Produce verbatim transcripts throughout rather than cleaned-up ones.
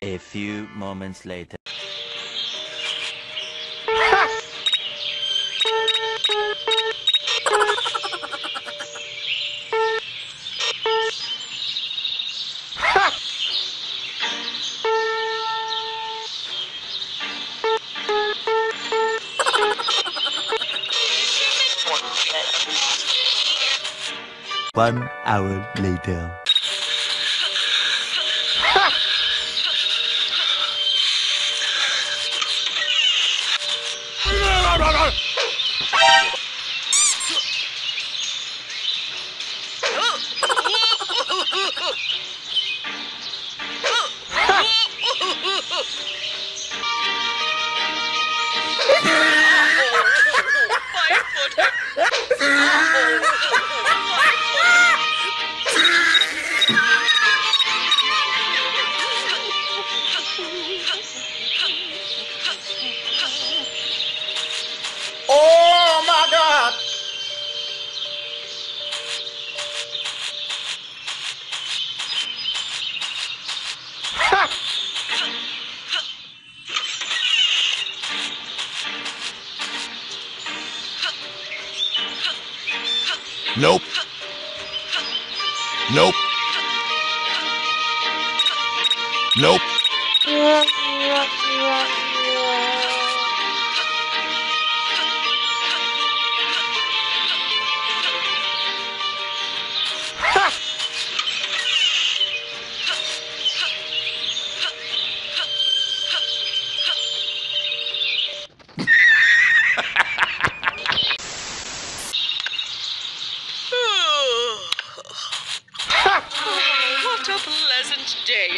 A few moments later. One hour later. Nope. Nope. Nope.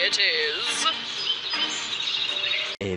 It is. A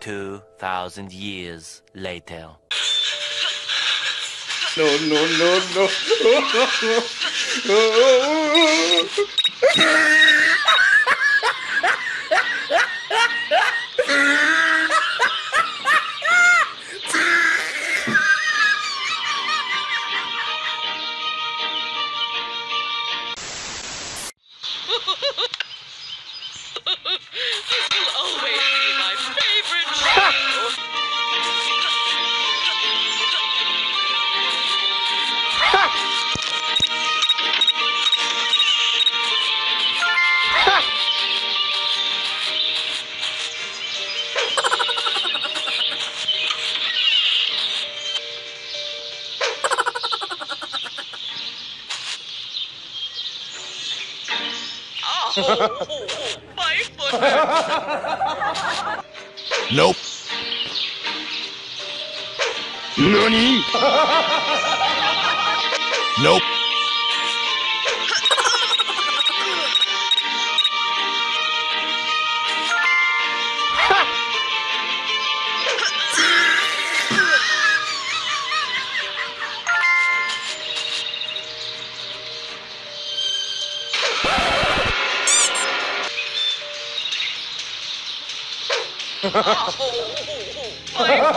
Two thousand years later. No, no, no, no. This will always be my favorite show. Oh, my foot. Nope. Nani? Nope. Oh, my goodness.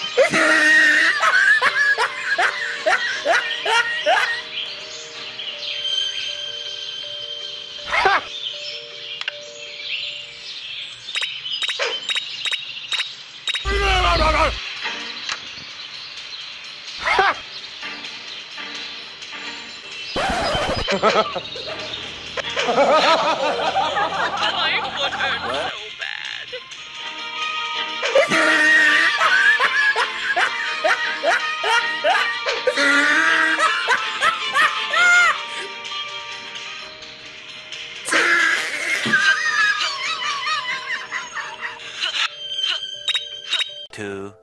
foot hurts so bad. Two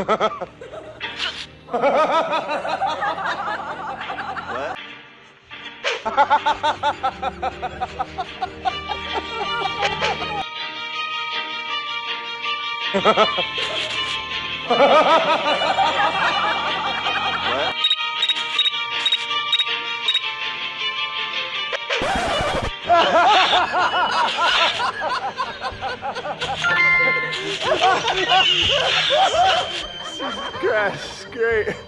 Jesus Christ, it's great.